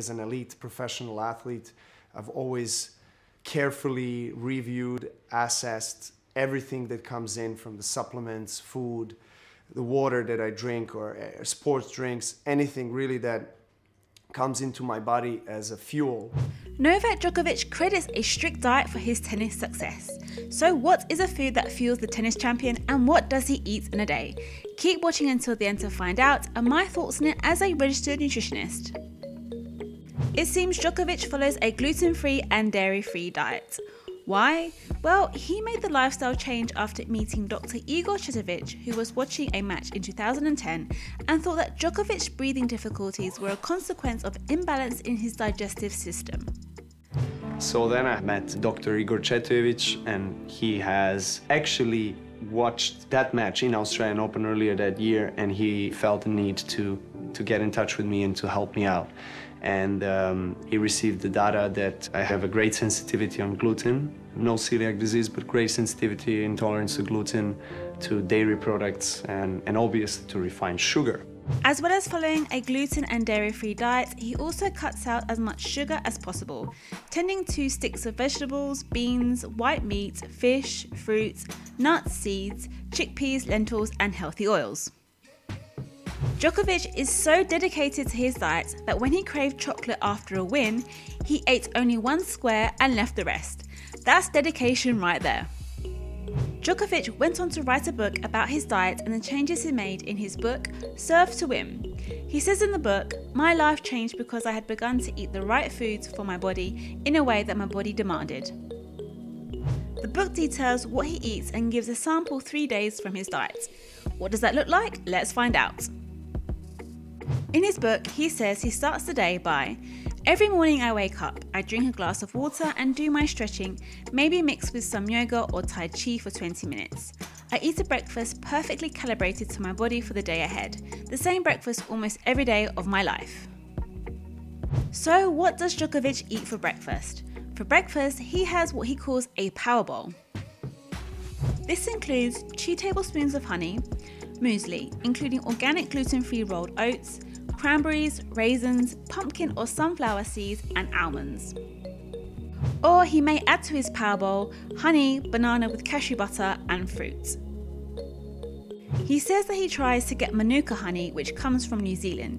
as an elite professional athlete, I've always carefully reviewed, assessed everything that comes in from the supplements, food, the water that I drink, or sports drinks, anything really that comes into my body as a fuel. Novak Djokovic credits a strict diet for his tennis success. So what is a food that fuels the tennis champion, and what does he eat in a day? Keep watching until the end to find out, and my thoughts on it as a registered nutritionist. It seems Djokovic follows a gluten-free and dairy-free diet. Why? Well, he made the lifestyle change after meeting Dr. Igor Chetović, who was watching a match in 2010 and thought that Djokovic's breathing difficulties were a consequence of imbalance in his digestive system. So then I met Dr. Igor Chetović, and he has actually watched that match in Australian Open earlier that year, and he felt the need to get in touch with me and to help me out. And he received the data that I have a great sensitivity on gluten, no celiac disease, but great sensitivity, intolerance to gluten, to dairy products, and obviously to refined sugar. As well as following a gluten and dairy-free diet, he also cuts out as much sugar as possible, tending to sticks of vegetables, beans, white meat, fish, fruits, nuts, seeds, chickpeas, lentils, and healthy oils. Djokovic is so dedicated to his diet that when he craved chocolate after a win, he ate only one square and left the rest. That's dedication right there. Djokovic went on to write a book about his diet and the changes he made in his book, Serve to Win. He says in the book, "My life changed because I had begun to eat the right foods for my body in a way that my body demanded." The book details what he eats and gives a sample 3 days from his diet. What does that look like? Let's find out. In his book, he says he starts the day by, "Every morning I wake up, I drink a glass of water and do my stretching, maybe mixed with some yoga or Tai Chi for 20 minutes. I eat a breakfast perfectly calibrated to my body for the day ahead, the same breakfast almost every day of my life." So what does Djokovic eat for breakfast? For breakfast, he has what he calls a power bowl. This includes 2 tablespoons of honey, muesli, including organic gluten-free rolled oats, cranberries, raisins, pumpkin or sunflower seeds, and almonds. Or he may add to his power bowl honey, banana with cashew butter, and fruit. He says that he tries to get Manuka honey, which comes from New Zealand.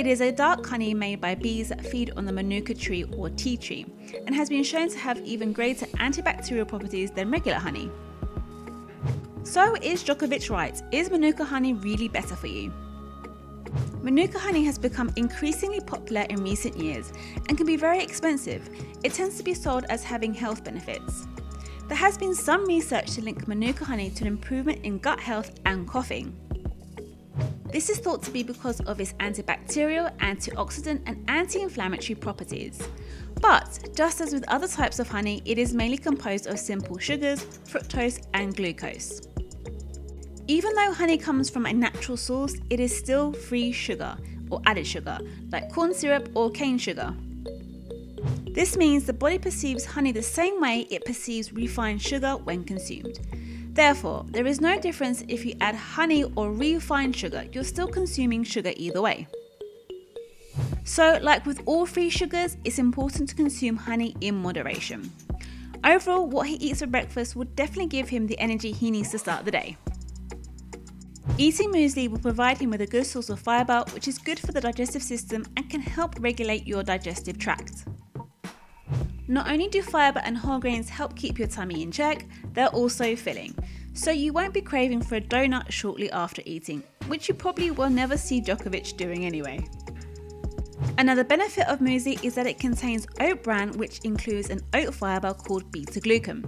It is a dark honey made by bees that feed on the manuka tree or tea tree, and has been shown to have even greater antibacterial properties than regular honey. So is Djokovic right? Is Manuka honey really better for you? Manuka honey has become increasingly popular in recent years and can be very expensive. It tends to be sold as having health benefits. There has been some research to link Manuka honey to an improvement in gut health and coughing. This is thought to be because of its antibacterial, antioxidant and anti-inflammatory properties. But just as with other types of honey, it is mainly composed of simple sugars, fructose and glucose. Even though honey comes from a natural source, it is still free sugar or added sugar, like corn syrup or cane sugar. This means the body perceives honey the same way it perceives refined sugar when consumed. Therefore, there is no difference if you add honey or refined sugar, you're still consuming sugar either way. So, like with all free sugars, it's important to consume honey in moderation. Overall, what he eats for breakfast would definitely give him the energy he needs to start the day. Eating muesli will provide him with a good source of fibre, which is good for the digestive system and can help regulate your digestive tract. Not only do fibre and whole grains help keep your tummy in check, they're also filling, so you won't be craving for a donut shortly after eating, which you probably will never see Djokovic doing anyway. Another benefit of muesli is that it contains oat bran, which includes an oat fibre called beta-glucan.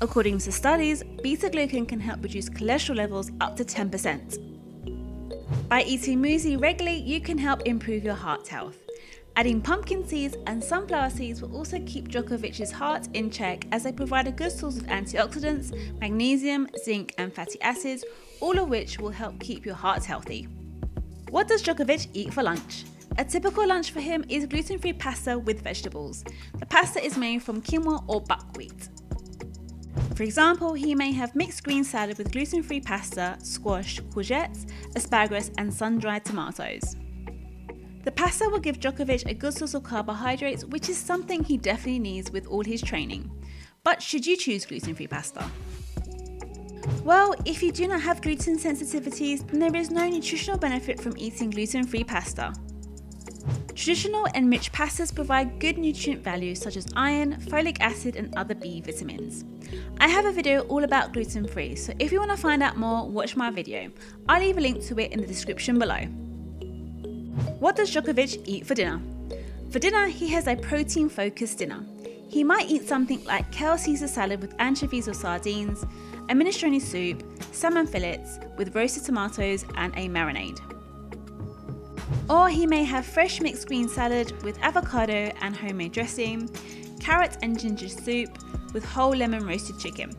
According to studies, beta-glucan can help reduce cholesterol levels up to 10%. By eating muesli regularly, you can help improve your heart health. Adding pumpkin seeds and sunflower seeds will also keep Djokovic's heart in check, as they provide a good source of antioxidants, magnesium, zinc and fatty acids, all of which will help keep your heart healthy. What does Djokovic eat for lunch? A typical lunch for him is gluten-free pasta with vegetables. The pasta is made from quinoa or buckwheat. For example, he may have mixed green salad with gluten-free pasta, squash, courgettes, asparagus and sun-dried tomatoes. The pasta will give Djokovic a good source of carbohydrates, which is something he definitely needs with all his training. But should you choose gluten-free pasta? Well, if you do not have gluten sensitivities, then there is no nutritional benefit from eating gluten-free pasta. Traditional and rich pastas provide good nutrient values such as iron, folic acid and other B vitamins. I have a video all about gluten-free, so if you want to find out more, watch my video. I'll leave a link to it in the description below. What does Djokovic eat for dinner? For dinner, he has a protein-focused dinner. He might eat something like kale Caesar salad with anchovies or sardines, a minestrone soup, salmon fillets with roasted tomatoes and a marinade. Or he may have fresh mixed green salad with avocado and homemade dressing, carrot and ginger soup with whole lemon roasted chicken.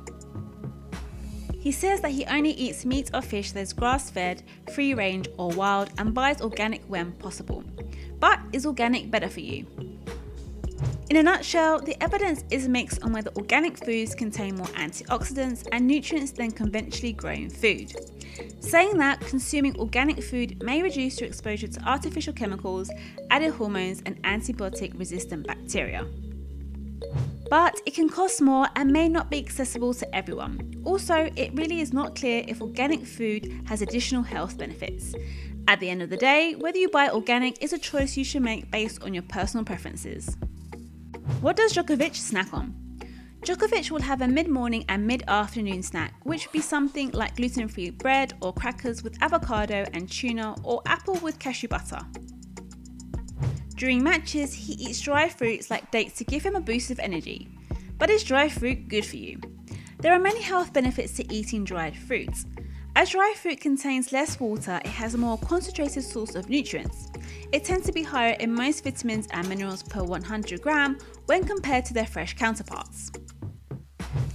He says that he only eats meat or fish that is grass-fed, free-range or wild and buys organic when possible. But is organic better for you? In a nutshell, the evidence is mixed on whether organic foods contain more antioxidants and nutrients than conventionally grown food. Saying that, consuming organic food may reduce your exposure to artificial chemicals, added hormones and antibiotic-resistant bacteria. But it can cost more and may not be accessible to everyone. Also, it really is not clear if organic food has additional health benefits. At the end of the day, whether you buy organic is a choice you should make based on your personal preferences. What does Djokovic snack on? Djokovic will have a mid-morning and mid-afternoon snack, which would be something like gluten-free bread or crackers with avocado and tuna or apple with cashew butter. During matches, he eats dry fruits like dates to give him a boost of energy. But is dry fruit good for you? There are many health benefits to eating dried fruits. As dry fruit contains less water, it has a more concentrated source of nutrients. It tends to be higher in most vitamins and minerals per 100 gram when compared to their fresh counterparts.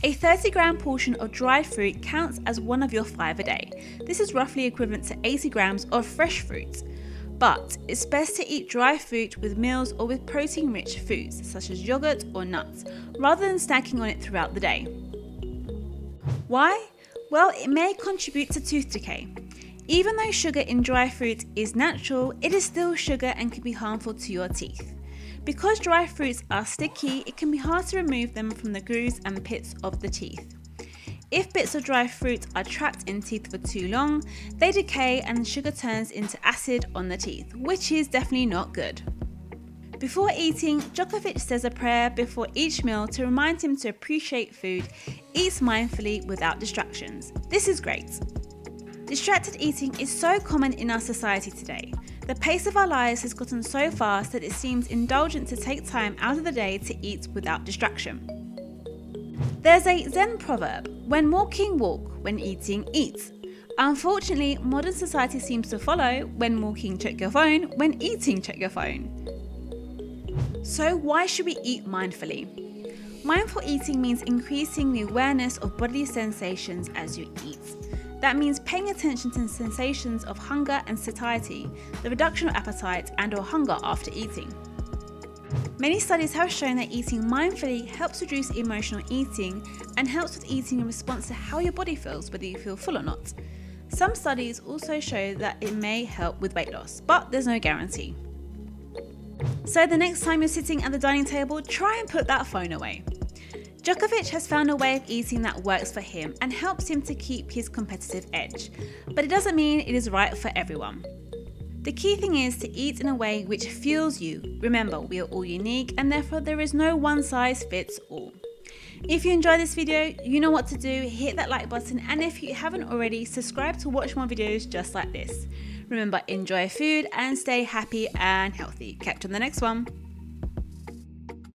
A 30-gram portion of dried fruit counts as one of your 5 a day. This is roughly equivalent to 80 grams of fresh fruit. But it's best to eat dry fruit with meals or with protein-rich foods such as yogurt or nuts, rather than snacking on it throughout the day. Why? Well, it may contribute to tooth decay. Even though sugar in dry fruit is natural, it is still sugar and can be harmful to your teeth. Because dry fruits are sticky, it can be hard to remove them from the grooves and pits of the teeth. If bits of dry fruit are trapped in teeth for too long, they decay and sugar turns into acid on the teeth, which is definitely not good. Before eating, Djokovic says a prayer before each meal to remind him to appreciate food, eats mindfully without distractions. This is great. Distracted eating is so common in our society today. The pace of our lives has gotten so fast that it seems indulgent to take time out of the day to eat without distraction. There's a Zen proverb, when walking walk, when eating eat. Unfortunately, modern society seems to follow, when walking check your phone, when eating check your phone. So why should we eat mindfully? Mindful eating means increasing the awareness of bodily sensations as you eat. That means paying attention to sensations of hunger and satiety, the reduction of appetite and/or hunger after eating. Many studies have shown that eating mindfully helps reduce emotional eating and helps with eating in response to how your body feels, whether you feel full or not. Some studies also show that it may help with weight loss, but there's no guarantee. So the next time you're sitting at the dining table, try and put that phone away. Djokovic has found a way of eating that works for him and helps him to keep his competitive edge, but it doesn't mean it is right for everyone. The key thing is to eat in a way which fuels you. Remember, we are all unique and therefore there is no one size fits all. If you enjoyed this video, you know what to do, hit that like button, and if you haven't already, subscribe to watch more videos just like this. Remember, enjoy food and stay happy and healthy. Catch you on the next one.